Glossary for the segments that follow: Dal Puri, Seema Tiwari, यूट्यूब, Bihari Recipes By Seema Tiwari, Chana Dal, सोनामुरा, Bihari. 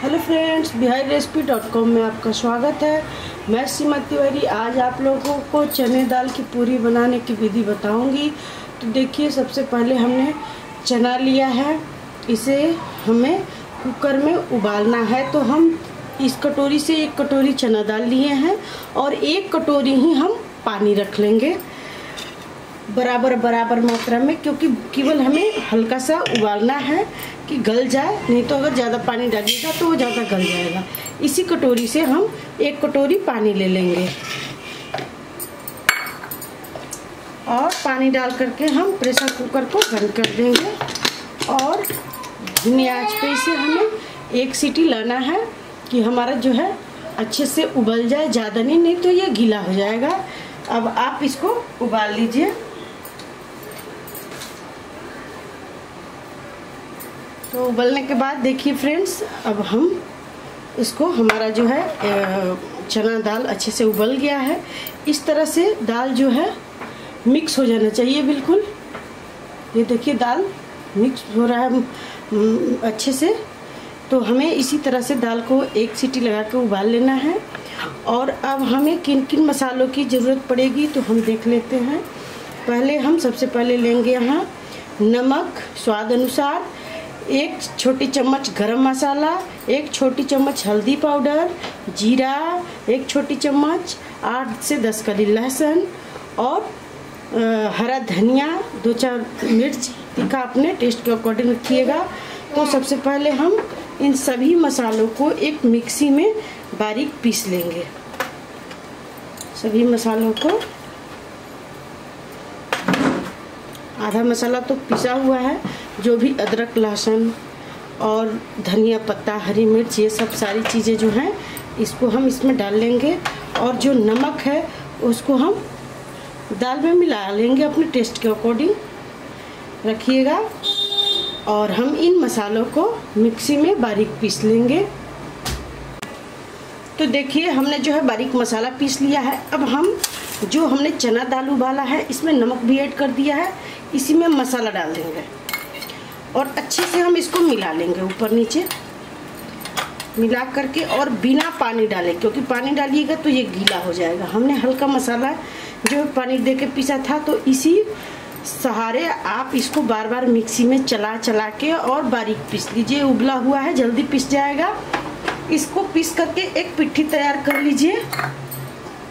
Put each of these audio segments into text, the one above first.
Hello friends, Bihari recipe .com में आपका स्वागत है। मैं सीमा तिवारी आज आप लोगों को चने दाल की पूरी बनाने की विधि बताऊंगी। तो देखिए, सबसे पहले हमने चना लिया है, इसे हमें कुकर में उबालना है। तो हम इस कटोरी से एक कटोरी चना दाल लिए हैं और एक कटोरी ही हम पानी रख लेंगे बराबर मात्रा में, क्योंकि केवल हमें हल्का सा उबालना है कि गल जाए, नहीं तो अगर ज़्यादा पानी डालिएगा तो वो ज़्यादा गल जाएगा। इसी कटोरी से हम एक कटोरी पानी ले लेंगे और पानी डाल करके हम प्रेशर कुकर को बंद कर देंगे और धीमी आंच पे इसे हमें एक सीटी लाना है कि हमारा जो है अच्छे से उबल जाए, ज़्यादा नहीं तो ये गीला हो जाएगा। अब आप इसको उबाल लीजिए। तो उबलने के बाद देखिए फ्रेंड्स, अब हम इसको हमारा जो है चना दाल अच्छे से उबल गया है। इस तरह से दाल जो है मिक्स हो जाना चाहिए बिल्कुल। ये देखिए दाल मिक्स हो रहा है अच्छे से। तो हमें इसी तरह से दाल को एक सीटी लगा के उबाल लेना है। और अब हमें किन किन मसालों की ज़रूरत पड़ेगी तो हम देख लेते हैं। पहले हम सबसे पहले लेंगे यहाँ नमक स्वाद अनुसार, एक छोटी चम्मच गरम मसाला, एक छोटी चम्मच हल्दी पाउडर, जीरा, एक छोटी चम्मच 8 से 10 कली लहसुन और हरा धनिया, 2-4 मिर्च, तीखा अपने टेस्ट के अकॉर्डिंग रखिएगा। तो सबसे पहले हम इन सभी मसालों को एक मिक्सी में बारीक पीस लेंगे। सभी मसालों को, आधा मसाला तो पिसा हुआ है, जो भी अदरक लहसुन और धनिया पत्ता हरी मिर्च ये सब सारी चीज़ें जो हैं इसको हम इसमें डाल लेंगे। और जो नमक है उसको हम दाल में मिला लेंगे अपने टेस्ट के अकॉर्डिंग रखिएगा। और हम इन मसालों को मिक्सी में बारीक पीस लेंगे। तो देखिए हमने जो है बारीक मसाला पीस लिया है। अब हम जो हमने चना दाल उबाला है इसमें नमक भी ऐड कर दिया है, इसी में मसाला डाल देंगे और अच्छे से हम इसको मिला लेंगे, ऊपर नीचे मिला करके, और बिना पानी डाले, क्योंकि पानी डालिएगा तो ये गीला हो जाएगा। हमने हल्का मसाला जो पानी दे के पीसा था, तो इसी सहारे आप इसको बार बार मिक्सी में चला के और बारीक पीस लीजिए। उबला हुआ है, जल्दी पीस जाएगा। इसको पीस करके एक पिट्ठी तैयार कर लीजिए।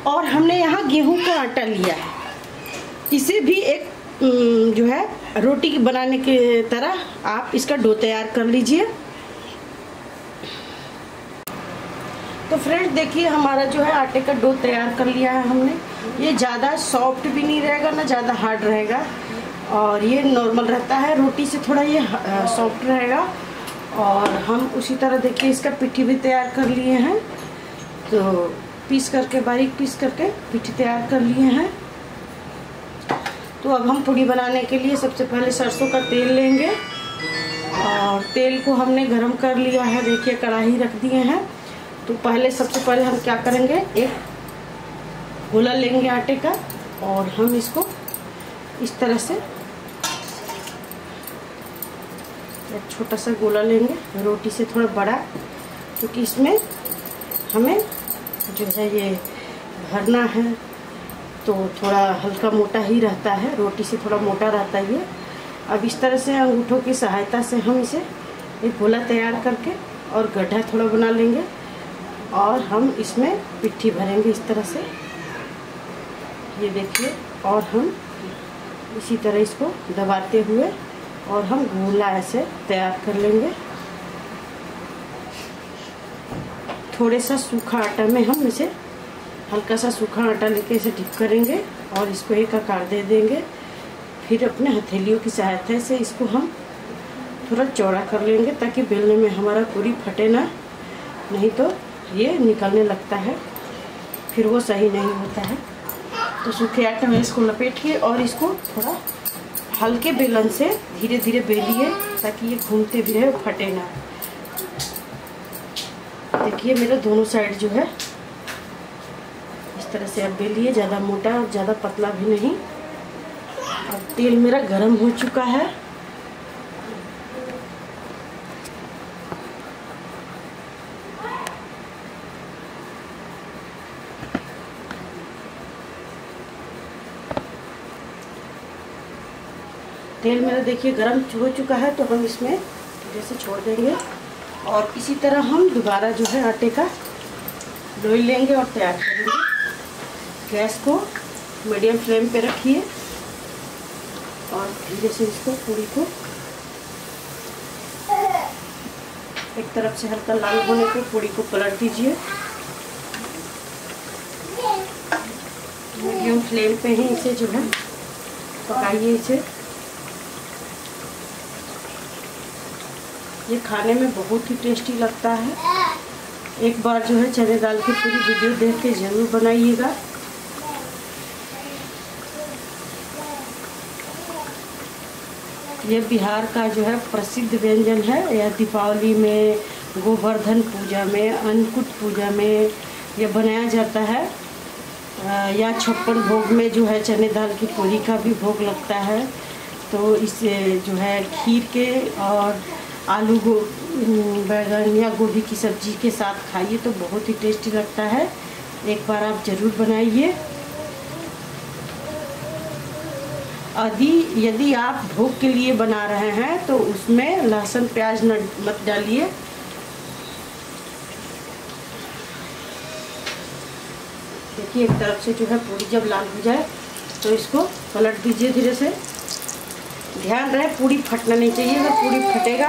और हमने यहाँ गेहूं का आटा लिया है, इसे भी एक जो है रोटी की बनाने की तरह आप इसका डो तैयार कर लीजिए। तो फ्रेंड्स देखिए हमारा जो है आटे का डो तैयार कर लिया है हमने। ये ज़्यादा सॉफ्ट भी नहीं रहेगा ना ज़्यादा हार्ड रहेगा, और ये नॉर्मल रहता है, रोटी से थोड़ा ये सॉफ्ट रहेगा। और हम उसी तरह देखिए इसका पिट्ठी भी तैयार कर लिए हैं। तो पीस करके बारीक पीस करके पिट्ठी तैयार कर लिए हैं। तो अब हम पूड़ी बनाने के लिए सबसे पहले सरसों का तेल लेंगे और तेल को हमने गरम कर लिया है। देखिए कढ़ाई रख दिए हैं। तो पहले सबसे पहले हम क्या करेंगे, एक गोला लेंगे आटे का और हम इसको इस तरह से एक छोटा सा गोला लेंगे, रोटी से थोड़ा बड़ा, क्योंकि इसमें हमें जो है ये भरना है तो थोड़ा हल्का मोटा ही रहता है, रोटी से थोड़ा मोटा रहता है ये। अब इस तरह से अंगूठों की सहायता से हम इसे एक गोला तैयार करके और गड्ढा थोड़ा बना लेंगे और हम इसमें पिट्ठी भरेंगे इस तरह से, ये देखिए। और हम इसी तरह इसको दबाते हुए और हम गोला ऐसे तैयार कर लेंगे। थोड़े सा सूखा आटा में हम इसे हल्का सा सूखा आटा लेके इसे डिप करेंगे और इसको एक आकार दे देंगे। फिर अपने हथेलियों की सहायता से इसको हम थोड़ा चौड़ा कर लेंगे ताकि बेलने में हमारा पूरी फटे ना, नहीं तो ये निकलने लगता है, फिर वो सही नहीं होता है। तो सूखे आटे में इसको लपेटिए और इसको थोड़ा हल्के बेलन से धीरे धीरे बेलिए ताकि ये घूमते भी रहे, फटे ना। देखिए मेरा दोनों साइड जो है इस तरह से आप बेलिए, ज़्यादा मोटा और ज़्यादा पतला भी नहीं। अब तेल मेरा गर्म हो चुका है। तेल मेरा देखिए गरम हो चुका है, तो हम इसमें थोड़े से छोड़ देंगे और इसी तरह हम दोबारा जो है आटे का लोई लेंगे और तैयार करेंगे। गैस को मीडियम फ्लेम पे रखिए और धीरे से इसको पूरी को एक तरफ से हल्का लाल होने पर पूरी को पलट दीजिए। मीडियम फ्लेम पे ही इसे जो है पकाइए। इसे ये खाने में बहुत ही टेस्टी लगता है। एक बार जो है चने दाल की पूरी वीडियो देख के ज़रूर बनाइएगा। यह बिहार का जो है प्रसिद्ध व्यंजन है। यह दीपावली में, गोवर्धन पूजा में, अन्नकूट पूजा में यह बनाया जाता है, या छप्पन भोग में जो है चने दाल की पूरी का भी भोग लगता है। तो इसे जो है खीर के और आलू बैगन या गोभी की सब्जी के साथ खाइए तो बहुत ही टेस्टी लगता है। एक बार आप ज़रूर बनाइए। यदि आप भोग के लिए बना रहे हैं तो उसमें लहसुन प्याज मत डालिए। देखिए एक तरफ से जो है पूरी जब लाल हो जाए तो इसको पलट दीजिए धीरे से। ध्यान रहे पूरी फटना नहीं चाहिए। अगर पूरी फटेगा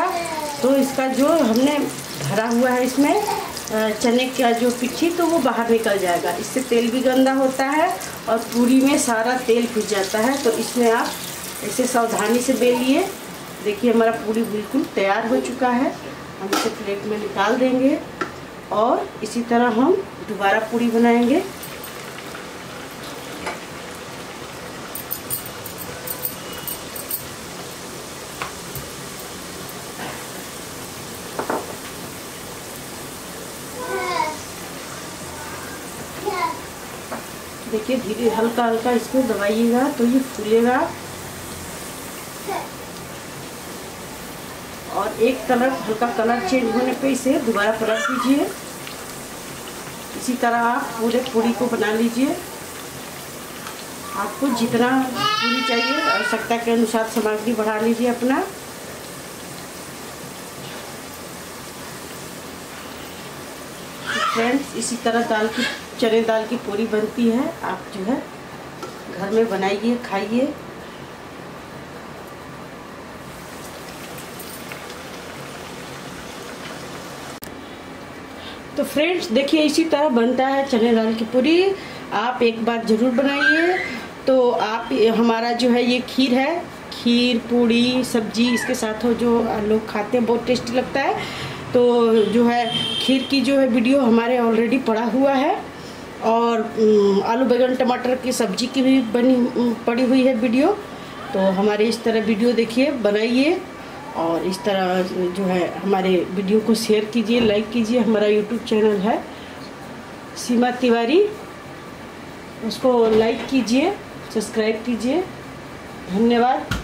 तो इसका जो हमने भरा हुआ है इसमें चने का जो पिट्ठी, तो वो बाहर निकल जाएगा। इससे तेल भी गंदा होता है और पूरी में सारा तेल फिस जाता है। तो इसमें आप इसे सावधानी से बेलिए। देखिए हमारा पूरी बिल्कुल तैयार हो चुका है। हम इसे प्लेट में निकाल देंगे और इसी तरह हम दोबारा पूरी बनाएंगे। देखिए धीरे हल्का हल्का इसको दबाइएगा तो ये फूलेगा। और एक तरफ हल्का कलर चेंज होने पे इसे दोबारा पलट दीजिए। इसी तरह आप पूरे पूरी को बना लीजिए। आपको जितना पूरी चाहिए आवश्यकता के अनुसार सामग्री बढ़ा लीजिए अपना। फ्रेंड्स इसी तरह चने दाल की पूरी बनती है। आप जो है घर में बनाइए, खाइए। तो फ्रेंड्स देखिए इसी तरह बनता है चने दाल की पूरी। आप एक बार ज़रूर बनाइए। तो आप हमारा जो है ये खीर है, खीर पूरी सब्जी इसके साथ हो जो लोग खाते हैं बहुत टेस्टी लगता है। तो जो है खीर की जो है वीडियो हमारे ऑलरेडी पड़ा हुआ है और आलू बैगन टमाटर की सब्जी की भी पड़ी हुई है वीडियो। तो हमारे इस तरह वीडियो देखिए, बनाइए और इस तरह जो है हमारे वीडियो को शेयर कीजिए, लाइक कीजिए। हमारा यूट्यूब चैनल है सीमा तिवारी, उसको लाइक कीजिए, सब्सक्राइब कीजिए। धन्यवाद।